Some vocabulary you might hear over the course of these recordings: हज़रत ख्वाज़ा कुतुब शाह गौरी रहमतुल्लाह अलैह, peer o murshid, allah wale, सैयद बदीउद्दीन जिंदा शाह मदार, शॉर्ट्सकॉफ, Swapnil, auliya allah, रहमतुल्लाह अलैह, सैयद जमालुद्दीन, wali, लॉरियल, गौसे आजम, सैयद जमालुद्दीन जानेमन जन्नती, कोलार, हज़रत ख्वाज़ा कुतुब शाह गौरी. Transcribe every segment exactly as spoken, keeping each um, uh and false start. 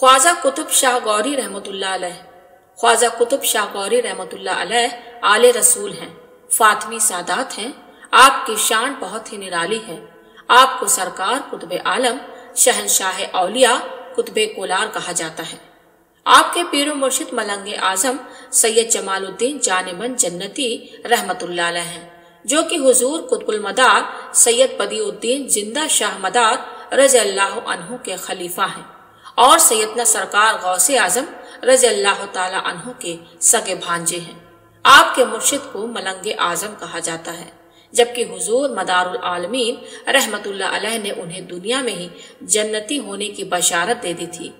ख्वाज़ा कुतुब शाह गौरी रहमतुल्लाह अलैह। ख्वाज़ा कुतुब शाह गौरी रहमतुल्लाह अलैह आले रसूल हैं, फातमी सादात हैं। आपकी शान बहुत ही निराली है। आपको सरकार कुतुब आलम, शहनशाह औलिया, कुतुब कोलार कहा जाता है। आपके पीर मुर्शिद मलंग आजम सैयद जमालुद्दीन जानेमन जन्नती रहमतुल्लाह अलैह हैं, जो कि हुजूर कुतुबुल मदार सैयद बदीउद्दीन जिंदा शाह मदार रज़ियल्लाहु अन्हु के खलीफा हैं और सैयदना सरकार गौसे आजम रज़ियल्लाहु ताला अन्हु के सगे भांजे हैं। आपके मुर्शिद को मलंग आजम कहा जाता है, जबकि हुजूर मदारुल आलमीन रहमतुल्लाह अलैह ने उन्हें दुनिया में ही जन्नती होने की बशारत दे दी थी।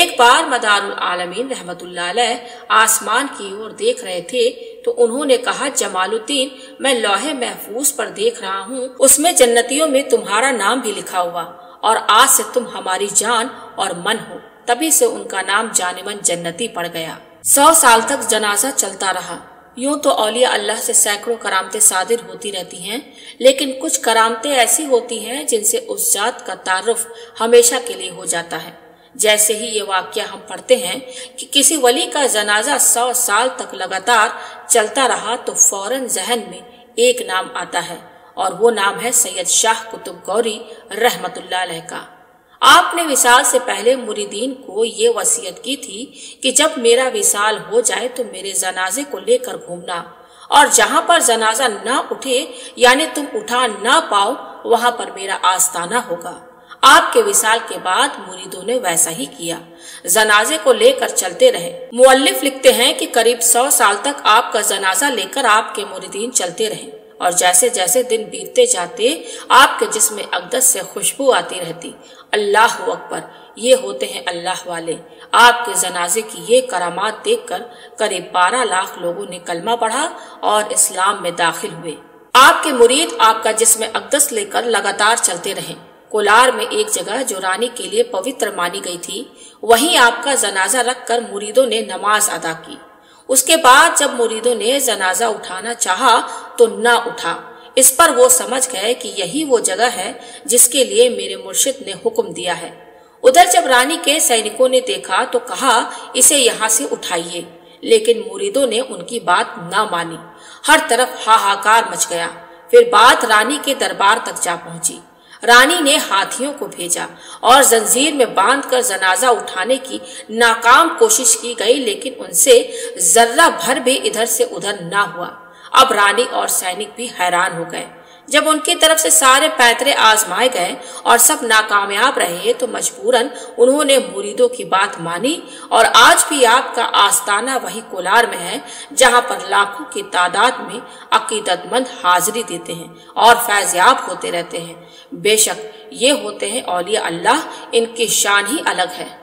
एक बार मदारुल आलमीन रहमतुल्लाह अलैह आसमान की ओर देख रहे थे तो उन्होंने कहा, जमालुद्दीन, मैं लौहे महफूज पर देख रहा हूँ, उसमें जन्नतियों में तुम्हारा नाम भी लिखा हुआ और आज से तुम हमारी जान और मन हो। तभी से उनका नाम जानेमन जन्नती पड़ गया। सौ साल तक जनाजा चलता रहा। यूं तो औलिया अल्लाह से सैकड़ों करामतें सादिर होती रहती हैं, लेकिन कुछ करामतें ऐसी होती हैं जिनसे उस जात का तारुफ हमेशा के लिए हो जाता है। जैसे ही ये वाक्या हम पढ़ते हैं कि किसी वली का जनाजा सौ साल तक लगातार चलता रहा तो फौरन जहन में एक नाम आता है और वो नाम है सैयद शाह कुतुब गौरी रहमतुल्लाह अलैह का। आपने विसाल से पहले मुरीदीन को ये वसीयत की थी कि जब मेरा विसाल हो जाए तो मेरे जनाजे को लेकर घूमना और जहाँ पर जनाजा ना उठे, यानी तुम उठा ना पाओ, वहाँ पर मेरा आस्ताना होगा। आपके विसाल के बाद मुरीदों ने वैसा ही किया, जनाजे को लेकर चलते रहे। मुअल्लिफ लिखते हैं कि करीब सौ साल तक आपका जनाजा लेकर आपके मुरीदीन चलते रहे और जैसे जैसे दिन बीतते जाते आपके जिस्म अकदस से खुशबू आती रहती। अल्लाह हू अकबर, ये होते हैं अल्लाह वाले। आपके जनाजे की ये करामात देखकर करीब बारह लाख लोगों ने कलमा पढ़ा और इस्लाम में दाखिल हुए। आपके मुरीद आपका जिस्म अकदस लेकर लगातार चलते रहे। कोलार में एक जगह जो रानी के लिए पवित्र मानी गई थी, वहीं आपका जनाजा रखकर मुरीदों ने नमाज अदा की। उसके बाद जब मुरीदों ने जनाजा उठाना चाहा तो ना उठा। इस पर वो समझ गए कि यही वो जगह है जिसके लिए मेरे मुर्शिद ने हुक्म दिया है। उधर जब रानी के सैनिकों ने देखा तो कहा, इसे यहाँ से उठाइए, लेकिन मुरीदों ने उनकी बात ना मानी। हर तरफ हाहाकार मच गया। फिर बात रानी के दरबार तक जा पहुंची। रानी ने हाथियों को भेजा और जंजीर में बांधकर जनाजा उठाने की नाकाम कोशिश की गई, लेकिन उनसे जर्रा भर भी इधर से उधर ना हुआ। अब रानी और सैनिक भी हैरान हो गए। जब उनकी तरफ से सारे पैतरे आजमाए गए और सब नाकामयाब रहे तो मजबूरन उन्होंने मुरीदों की बात मानी और आज भी आपका आस्ताना वही कोलार में है जहाँ पर लाखों की तादाद में अकीदतमंद हाजिरी देते हैं और फैज़याब होते रहते हैं। बेशक ये होते हैं औलिया अल्लाह, इनकी शान ही अलग है।